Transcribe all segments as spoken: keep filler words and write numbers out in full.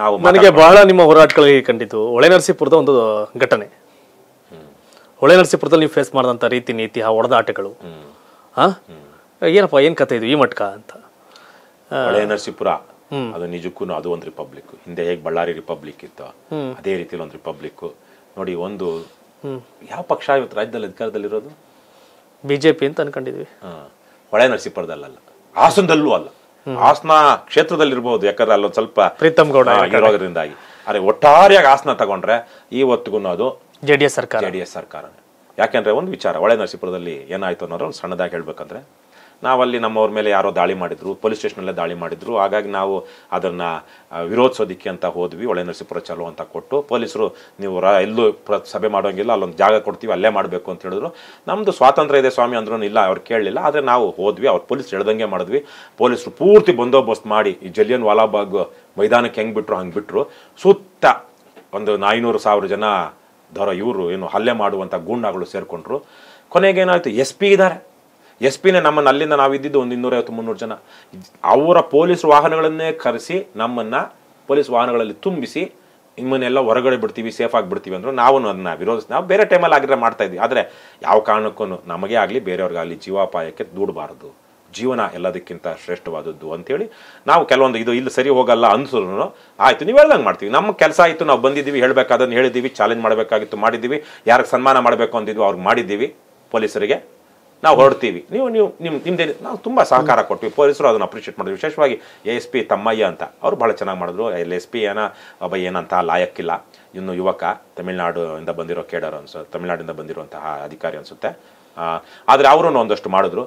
ನಾವು ನನಗೆ ಬಹಳ ನಿಮ್ಮ ಹೋರಾಟಗಳಿಗೆ ಕಂಡಿತು ಹೊಳೆನರಸೀಪುರದ ಒಂದು ಘಟನೆ ಹೊಳೆನರಸೀಪುರದಲ್ಲಿ ನೀವು ಫೇಸ್ ಮಾಡಿದಂತ ರೀತಿ ನೀತಿ ಆ ಹೊರದಾಟಗಳು ಹಾ ಏನಪ್ಪ ಏನು ಕಥೆ ಇದು ಈ ಮಟ್ಕ ಅಂತ ಹೊಳೆನರಸೀಪುರ ಅದು ನಿಜಕ್ಕೂ ಅದು ಒಂದು ರಿಪಬ್ಲಿಕ್ ಹಿಂದೆ ಹೇಗೆ ಬಳ್ಳಾರಿ ರಿಪಬ್ಲಿಕ್ ಇತ್ತು ಅದೇ ರೀತಿಯಲ್ಲಿ ಒಂದು ರಿಪಬ್ಲಿಕ್ ನೋಡಿ ಒಂದು ಯಾವ ಪಕ್ಷ ಇವತ್ತು ರಾಜ್ಯದಲ್ಲಿ ಅಧಿಕಾರದಲ್ಲಿರೋದು ಬಿಜೆಪಿ ಅಂತ ಅನ್ಕೊಂಡಿದ್ವಿ ಹೊಳೆನರಸೀಪುರದಲ್ಲ ಹಾಸನದಲ್ಲೂ ಅಲ್ಲ ಹಾಸನ ಕ್ಷೇತ್ರದಲ್ಲಿರ್ಬೋದು ಯಾಕಂದ್ರೆ ಅಲ್ಲೊಂದು ಸ್ವಲ್ಪ ಪ್ರೀತಮ್ ಗೌಡ ಇರೋದ್ರಿಂದಾಗಿ ಅರೆ ಒಟ್ಟಾರೆಯಾಗಿ ಹಾಸನ ತಗೊಂಡ್ರೆ ಇವತ್ತಿಗೂ ಅದು ಜೆಡಿಎಸ್ ಸರ್ಕಾರ ಜೆಡಿಎಸ್ ಸರ್ಕಾರ ಯಾಕೆಂದ್ರೆ ಒಂದು ವಿಚಾರ ಹೊಳೆನರಸೀಪುರದಲ್ಲಿ ಏನಾಯ್ತು ಅನ್ನೋದ್ರ ಒಂದು ಸಣ್ಣದಾಗಿ ಹೇಳ್ಬೇಕಂದ್ರೆ ನಾವಲ್ಲಿ ನಮ್ಮವ್ರ ಮೇಲೆ ಯಾರೋ ದಾಳಿ ಮಾಡಿದ್ರು ಪೊಲೀಸ್ ಸ್ಟೇಷನಲ್ಲೇ ದಾಳಿ ಮಾಡಿದ್ರು ಹಾಗಾಗಿ ನಾವು ಅದನ್ನು ವಿರೋಧಿಸೋದಿಕ್ಕೆ ಅಂತ ಹೋದ್ವಿ ಹೊಳೆನರಸೀಪುರ ಚಲೋ ಅಂತ ಕೊಟ್ಟು ಪೊಲೀಸರು ನೀವು ರಾ ಎಲ್ಲೂ ಸಭೆ ಮಾಡೋಂಗಿಲ್ಲ ಅಲ್ಲೊಂದು ಜಾಗ ಕೊಡ್ತೀವಿ ಅಲ್ಲೇ ಮಾಡಬೇಕು ಅಂತ ಹೇಳಿದ್ರು ನಮ್ಮದು ಸ್ವಾತಂತ್ರ್ಯ ಇದೆ ಸ್ವಾಮಿ ಅಂದ್ರೂ ಇಲ್ಲ ಅವ್ರು ಕೇಳಲಿಲ್ಲ ಆದರೆ ನಾವು ಹೋದ್ವಿ ಅವ್ರು ಪೊಲೀಸರು ಹೇಳ್ದಂಗೆ ಮಾಡಿದ್ವಿ ಪೊಲೀಸರು ಪೂರ್ತಿ ಬಂದೋಬಸ್ತ್ ಮಾಡಿ ಈ ಜಲಿಯನ್ ವಾಲಾಬಾಗ್ ಮೈದಾನಕ್ಕೆ ಹೆಂಗೆ ಬಿಟ್ಟರು ಹಂಗೆ ಬಿಟ್ಟರು ಸುತ್ತ ಒಂದು ಐನೂರು ಸಾವಿರ ಜನ ದರ ಇವರು ಏನು ಹಲ್ಲೆ ಮಾಡುವಂಥ ಗೂಂಡಾಗಳು ಸೇರಿಕೊಂಡ್ರು ಕೊನೆಗೇನಾಯಿತು ಎಸ್ ಪಿ ಇದ್ದಾರೆ ಎಸ್ ಪಿನೇ ನಮ್ಮನ್ನು ಅಲ್ಲಿಂದ ನಾವಿದ್ದು ಒಂದು ಇನ್ನೂರೈವತ್ತು ಮುನ್ನೂರು ಜನ ಅವರ ಪೊಲೀಸ್ ವಾಹನಗಳನ್ನೇ ಕರೆಸಿ ನಮ್ಮನ್ನು ಪೊಲೀಸ್ ವಾಹನಗಳಲ್ಲಿ ತುಂಬಿಸಿ ನಿಮ್ಮನ್ನೆಲ್ಲ ಹೊರಗಡೆ ಬಿಡ್ತೀವಿ ಸೇಫ್ ಆಗಿ ಬಿಡ್ತೀವಿ ಅಂದರು ನಾವು ಅದನ್ನು ವಿರೋಧಿಸಿ ನಾವು ಬೇರೆ ಟೈಮಲ್ಲಿ ಆಗಿರೋ ಮಾಡ್ತಾಯಿದ್ವಿ ಆದರೆ ಯಾವ ಕಾರಣಕ್ಕೂ ನಮಗೆ ಆಗಲಿ ಬೇರೆಯವ್ರಿಗಾಗಲಿ ಜೀವಾಪಾಯಕ್ಕೆ ದೂಡಬಾರ್ದು ಜೀವನ ಎಲ್ಲದಕ್ಕಿಂತ ಶ್ರೇಷ್ಠವಾದದ್ದು ಅಂತೇಳಿ ನಾವು ಕೆಲವೊಂದು ಇದು ಇಲ್ಲಿ ಸರಿ ಹೋಗಲ್ಲ ಅನ್ಸೋರು ಆಯಿತು ನೀವು ಹೇಳ್ದಂಗೆ ಮಾಡ್ತೀವಿ ನಮ್ಮ ಕೆಲಸ ಆಯಿತು ನಾವು ಬಂದಿದ್ದೀವಿ ಹೇಳಬೇಕಾದನ್ನು ಹೇಳಿದ್ದೀವಿ ಚಾಲೆಂಜ್ ಮಾಡಬೇಕಾಗಿತ್ತು ಮಾಡಿದ್ದೀವಿ ಯಾರಿಗೆ ಸನ್ಮಾನ ಮಾಡಬೇಕು ಅಂದಿದ್ವಿ ಅವ್ರಿಗೆ ಮಾಡಿದ್ದೀವಿ ಪೊಲೀಸರಿಗೆ ನಾವು ಹೊರಡ್ತೀವಿ ನೀವು ನೀವು ನಿಮ್ಮ ನಿಮ್ಮದೇ ನಾವು ತುಂಬ ಸಹಕಾರ ಕೊಟ್ವಿ ಪೊಲೀಸರು ಅದನ್ನು ಅಪ್ರಿಷಿಯೇಟ್ ಮಾಡಿದ್ವಿ ವಿಶೇಷವಾಗಿ ಎಸ್ ಪಿ ತಮ್ಮಯ್ಯ ಅಂತ ಅವರು ಭಾಳ ಚೆನ್ನಾಗಿ ಮಾಡಿದ್ರು ಎಲ್ಲಿ ಎಸ್ ಪಿ ಏನ ಒಬ್ಬ ಏನಂತ ಲಾಯಕ್ಕಿಲ್ಲ ಇನ್ನು ಯುವಕ ತಮಿಳ್ನಾಡು ಇಂದ ಬಂದಿರೋ ಕೇಡರ್ ಅನ್ಸೋ ತಮಿಳ್ನಾಡಿಂದ ಬಂದಿರುವಂತಹ ಅಧಿಕಾರಿ ಅನಿಸುತ್ತೆ ಆದರೆ ಅವರು ಒಂದಷ್ಟು ಮಾಡಿದ್ರು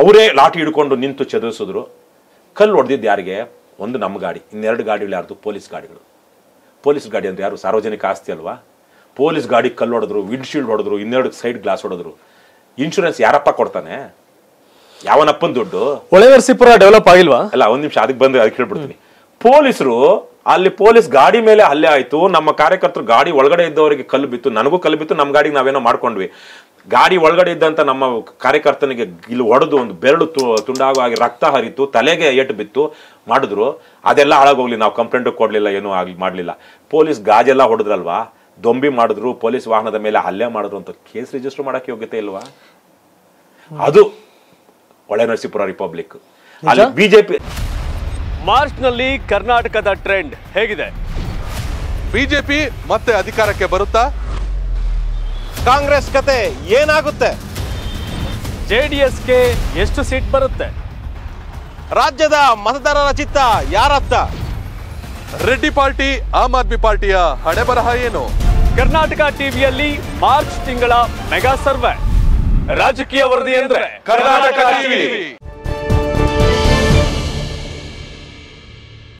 ಅವರೇ ಲಾಠಿ ಹಿಡ್ಕೊಂಡು ನಿಂತು ಚದುರಿಸಿದ್ರು ಕಲ್ಲು ಹೊಡೆದಿದ್ದು ಯಾರಿಗೆ ಒಂದು ನಮ್ಮ ಗಾಡಿ ಇನ್ನೆರಡು ಗಾಡಿಗಳು ಯಾರ್ದು ಪೊಲೀಸ್ ಗಾಡಿಗಳು ಪೊಲೀಸ್ ಗಾಡಿ ಅಂದರೆ ಯಾರು ಸಾರ್ವಜನಿಕ ಆಸ್ತಿ ಅಲ್ವಾ ಪೊಲೀಸ್ ಗಾಡಿ ಕಲ್ಲು ಹೊಡೆದ್ರು ವಿಂಡ್ಶೀಲ್ಡ್ ಹೊಡೆದ್ರು ಇನ್ನೆರಡು ಸೈಡ್ ಗ್ಲಾಸ್ ಹೊಡೆದ್ರು ಇನ್ಶೂರೆನ್ಸ್ ಯಾರಪ್ಪ ಕೊಡ್ತಾನೆ ಯಾವನಪ್ಪನ ದುಡ್ಡು ಹೊಳೆನರಸೀಪುರ ಡೆವಲಪ್ ಆಗಿಲ್ವಾ ಅಲ್ಲ ಒಂದ್ ನಿಮಿಷ ಅದಕ್ಕೆ ಬಂದು ಅದಕ್ಕೆ ಹೇಳ್ಬಿಡ್ತೀನಿ ಪೊಲೀಸರು ಅಲ್ಲಿ ಪೊಲೀಸ್ ಗಾಡಿ ಮೇಲೆ ಹಲ್ಲೆ ಆಯ್ತು ನಮ್ಮ ಕಾರ್ಯಕರ್ತರು ಗಾಡಿ ಒಳಗಡೆ ಇದ್ದವರಿಗೆ ಕಲ್ಲು ಬಿತ್ತು ನನಗೂ ಕಲ್ಲು ಬಿತ್ತು ನಮ್ಮ ಗಾಡಿಗೆ ನಾವೇನೋ ಮಾಡ್ಕೊಂಡ್ವಿ ಗಾಡಿ ಒಳಗಡೆ ಇದ್ದಂತ ನಮ್ಮ ಕಾರ್ಯಕರ್ತನಿಗೆ ಇಲ್ಲಿ ಹೊಡೆದು ಒಂದು ಬೆರಳು ತುಂಡಾಗಿ ರಕ್ತ ಹರಿತು ತಲೆಗೆ ಏಟು ಬಿತ್ತು ಮಾಡಿದ್ರು ಅದೆಲ್ಲ ಹಾಳಾಗೋಗ್ಲಿ ನಾವು ಕಂಪ್ಲೇಂಟು ಕೊಡಲಿಲ್ಲ ಏನೂ ಆಗಿ ಮಾಡಲಿಲ್ಲ ಪೊಲೀಸ್ ಗಾಜೆಲ್ಲ ಹೊಡೆದ್ರಲ್ವಾ ದೊಂಬಿ ಮಾಡಿದ್ರು ಪೊಲೀಸ್ ವಾಹನದ ಮೇಲೆ ಹಲ್ಲೆ ಮಾಡಿದ್ರು ಅಂತ ಕೇಸ್ ರಿಜಿಸ್ಟರ್ ಮಾಡೋಕ್ಕೆ ಯೋಗ್ಯತೆ ಇಲ್ವಾ ಅದು ಹೊಳೆನರಸೀಪುರ ರಿಪಬ್ಲಿಕ್ ಅಲ್ಲಿ ಬಿಜೆಪಿ ಮಾರ್ಚ್ನಲ್ಲಿ ಕರ್ನಾಟಕದ ಟ್ರೆಂಡ್ ಹೇಗಿದೆ ಬಿಜೆಪಿ ಮತ್ತೆ ಅಧಿಕಾರಕ್ಕೆ ಬರುತ್ತಾ ಕಾಂಗ್ರೆಸ್ ಕತೆ ಏನಾಗುತ್ತೆ ಜೆಡಿಎಸ್ಗೆ ಎಷ್ಟು ಸೀಟ್ ಬರುತ್ತೆ ರಾಜ್ಯದ ಮತದಾರರ ಚಿತ್ತ ಯಾರತ್ತ ರೆಡ್ಡಿ ಪಾರ್ಟಿ ಆಮ್ ಆದ್ಮಿ ಪಾರ್ಟಿಯ ಹಣೆಬರಹ ಏನು ಕರ್ನಾಟಕ ಟಿವಿಯಲ್ಲಿ ಮಾರ್ಚ್ ತಿಂಗಳ ಮೆಗಾ ಸರ್ವೆ ರಾಜಕೀಯ ವರದಿ ಅಂದ್ರೆ ಕರ್ನಾಟಕ ಟಿವಿ